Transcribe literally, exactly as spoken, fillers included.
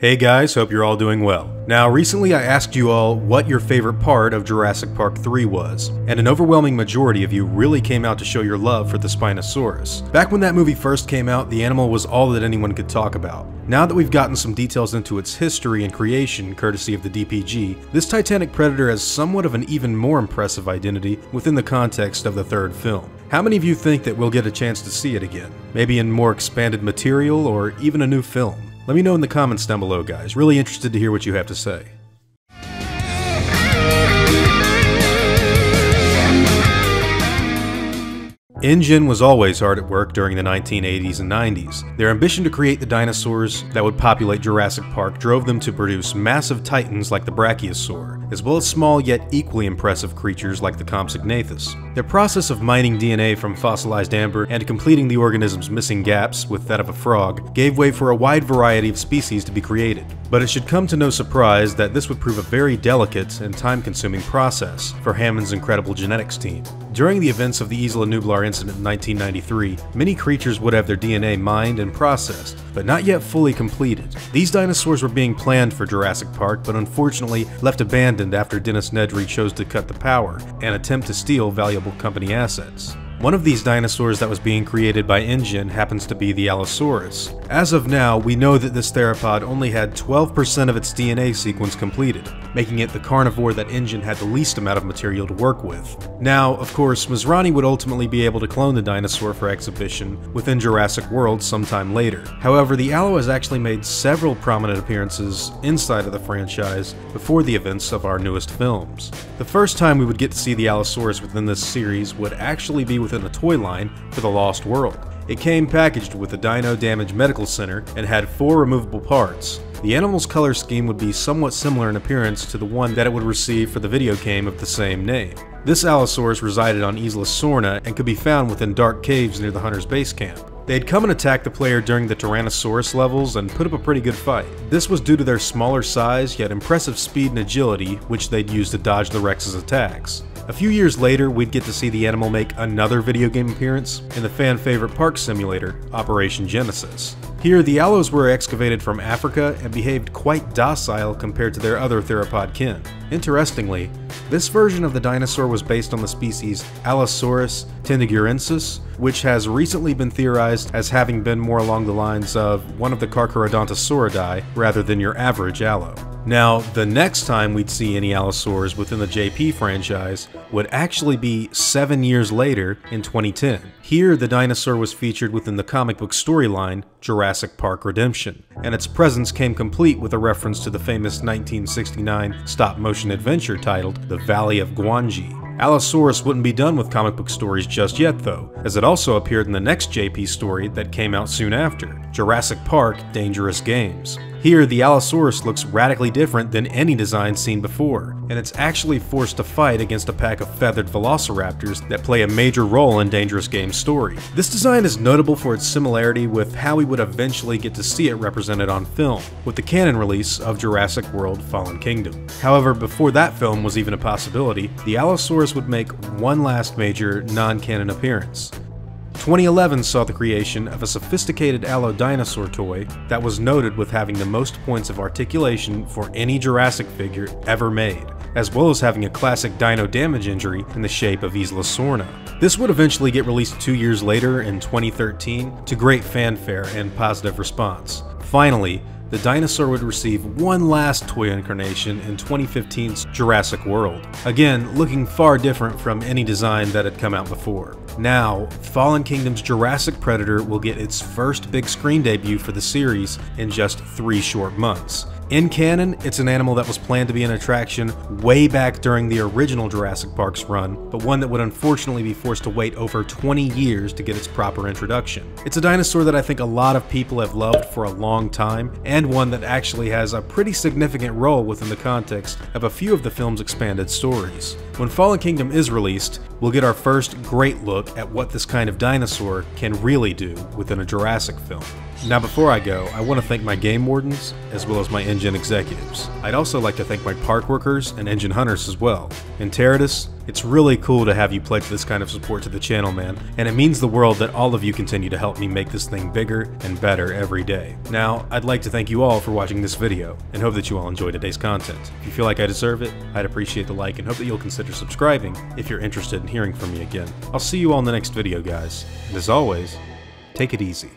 Hey guys, hope you're all doing well. Now recently I asked you all what your favorite part of Jurassic Park three was, and an overwhelming majority of you really came out to show your love for the Spinosaurus. Back when that movie first came out, the animal was all that anyone could talk about. Now that we've gotten some details into its history and creation, courtesy of the D P G, this titanic predator has somewhat of an even more impressive identity within the context of the third film. How many of you think that we'll get a chance to see it again? Maybe in more expanded material or even a new film? Let me know in the comments down below, guys. Really interested to hear what you have to say. InGen was always hard at work during the nineteen eighties and nineties. Their ambition to create the dinosaurs that would populate Jurassic Park drove them to produce massive titans like the Brachiosaur, as well as small yet equally impressive creatures like the Compsognathus. Their process of mining D N A from fossilized amber and completing the organism's missing gaps with that of a frog gave way for a wide variety of species to be created. But it should come to no surprise that this would prove a very delicate and time-consuming process for Hammond's incredible genetics team. During the events of the Isla Nublar incident in nineteen ninety-three, many creatures would have their D N A mined and processed, but not yet fully completed. These dinosaurs were being planned for Jurassic Park, but unfortunately left abandoned after Dennis Nedry chose to cut the power and attempt to steal valuable company assets. One of these dinosaurs that was being created by InGen happens to be the Allosaurus. As of now, we know that this theropod only had twelve percent of its D N A sequence completed, making it the carnivore that InGen had the least amount of material to work with. Now, of course, Masrani would ultimately be able to clone the dinosaur for exhibition within Jurassic World sometime later. However, the Allo has actually made several prominent appearances inside of the franchise before the events of our newest films. The first time we would get to see the Allosaurus within this series would actually be with within a toy line for the Lost World. It came packaged with the Dino Damage Medical Center and had four removable parts. The animal's color scheme would be somewhat similar in appearance to the one that it would receive for the video game of the same name. This Allosaurus resided on Isla Sorna and could be found within dark caves near the hunter's base camp. They'd come and attack the player during the Tyrannosaurus levels and put up a pretty good fight. This was due to their smaller size yet impressive speed and agility, which they'd use to dodge the Rex's attacks. A few years later, we'd get to see the animal make another video game appearance in the fan-favorite park simulator, Operation Genesis. Here, the Allos were excavated from Africa and behaved quite docile compared to their other theropod kin. Interestingly, this version of the dinosaur was based on the species Allosaurus tendagurensis, which has recently been theorized as having been more along the lines of one of the Carcharodontosauridae rather than your average Allo. Now, the next time we'd see any Allosaurs within the J P franchise would actually be seven years later in twenty ten. Here, the dinosaur was featured within the comic book storyline Jurassic Park Redemption, and its presence came complete with a reference to the famous nineteen sixty-nine stop-motion adventure titled The Valley of Gwangi. Allosaurus wouldn't be done with comic book stories just yet though, as it also appeared in the next J P story that came out soon after, Jurassic Park Dangerous Games. Here, the Allosaurus looks radically different than any design seen before, and it's actually forced to fight against a pack of feathered velociraptors that play a major role in Dangerous Game's story. This design is notable for its similarity with how we would eventually get to see it represented on film, with the canon release of Jurassic World Fallen Kingdom. However, before that film was even a possibility, the Allosaurus would make one last major non-canon appearance. twenty eleven saw the creation of a sophisticated Allo dinosaur toy that was noted with having the most points of articulation for any Jurassic figure ever made, as well as having a classic dino damage injury in the shape of Isla Sorna. This would eventually get released two years later in twenty thirteen to great fanfare and positive response. Finally, the dinosaur would receive one last toy incarnation in twenty fifteen's Jurassic World, again looking far different from any design that had come out before. Now, Fallen Kingdom's Jurassic Predator will get its first big screen debut for the series in just three short months. In canon, it's an animal that was planned to be an attraction way back during the original Jurassic Park's run, but one that would unfortunately be forced to wait over twenty years to get its proper introduction. It's a dinosaur that I think a lot of people have loved for a long time, and one that actually has a pretty significant role within the context of a few of the film's expanded stories. When Fallen Kingdom is released, we'll get our first great look at what this kind of dinosaur can really do within a Jurassic film. Now before I go, I want to thank my game wardens, as well as my InGen executives. I'd also like to thank my park workers and InGen hunters as well. And Enteridus, it's really cool to have you pledge this kind of support to the channel, man, and it means the world that all of you continue to help me make this thing bigger and better every day. Now, I'd like to thank you all for watching this video, and hope that you all enjoy today's content. If you feel like I deserve it, I'd appreciate the like and hope that you'll consider subscribing if you're interested in hearing from me again. I'll see you all in the next video, guys, and as always, take it easy.